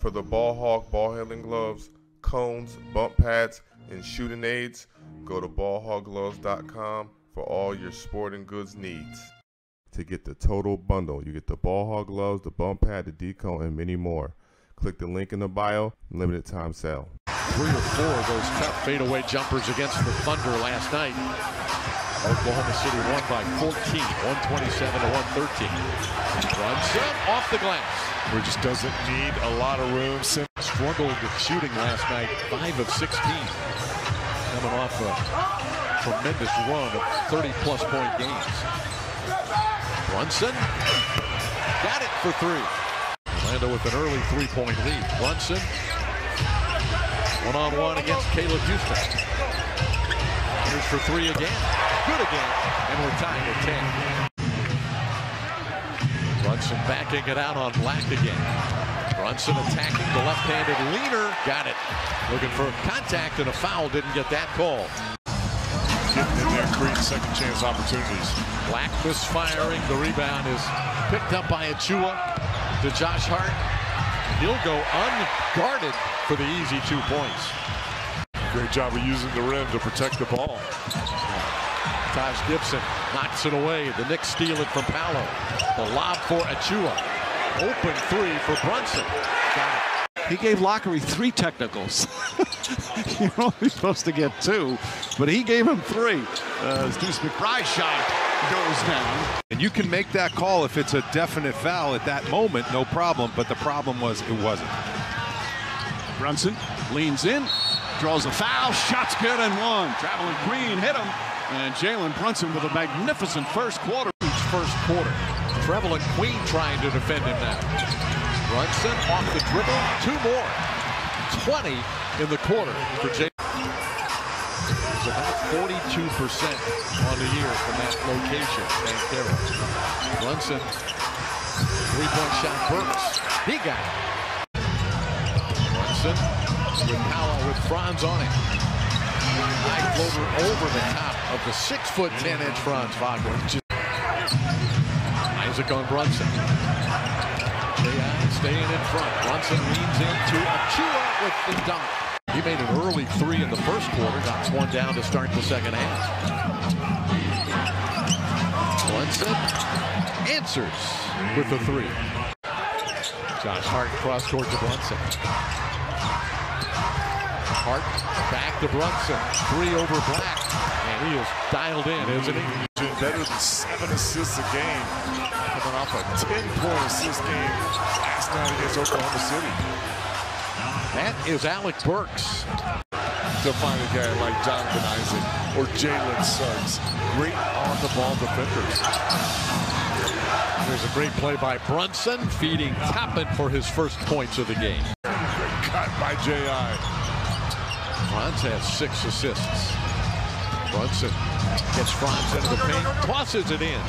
for the Ball Hog ball handling gloves, cones, bump pads, and shooting aids, go to BallHogGloves.com for all your sporting goods needs. To get the total bundle, you get the Ball Hog gloves, the bump pad, the decone, and many more. Click the link in the bio, limited time sale. 3 or 4 of those tough fadeaway jumpers against the Thunder last night. Oklahoma City won by 14, 127 to 113. Brunson off the glass. Bridges doesn't need a lot of room. Struggling with shooting last night, 5 of 16. Coming off a tremendous run of 30-plus point games. Brunson got it for 3. Orlando with an early three-point lead. Brunson one-on-one against Caleb Houston. Here's for 3 again. Good again. And we're tied at 10. Brunson backing it out on Black again. Brunson attacking the left-handed leaner. Got it. Looking for contact and a foul. Didn't get that call. Getting in there, creating second chance opportunities. Black misfiring. The rebound is picked up by Achua to Josh Hart. He'll go unguarded for the easy 2 points. Great job of using the rim to protect the ball. Taj Gibson knocks it away. The Knicks steal it from Palo. The lob for Achua. Open 3 for Brunson. Got it. He gave Lockery 3 technicals. You're only supposed to get 2, but he gave him 3. Steve McBride's shot goes down. And you can make that call if it's a definite foul at that moment, no problem. But the problem was it wasn't. Brunson leans in, draws a foul, shot's good and 1. Traveling Green hit him, and Jalen Brunson with a magnificent first quarter. Traveling Green trying to defend him now. Brunson off the dribble, 2 more. 20 in the quarter for Jalen. It's about 42% on the year from that location. Brunson, three-point shot, Burks. He got it. Brunson with Paolo with Franz on it. High floater over the top of the 6'10" Franz Wagner. Isaac on Brunson. Staying in front. Brunson leans into Achua with the dunk. He made an early 3 in the first quarter. Knocks 1 down to start the second half. Brunson answers with the 3. Josh Hart cross court to Brunson. Hart back to Brunson. 3 over Black. And he is dialed in, isn't he? Better than 7 assists a game, coming off a 10-point assist game last night against Oklahoma City. That is Alec Burks. To find a guy like Jonathan Isaac or Jalen Suggs, great on-the-ball defenders. There's a great play by Brunson, feeding Toppin for his first points of the game. Great cut by J.I. Franz has 6 assists. Brunson gets Franz into the paint, tosses it in.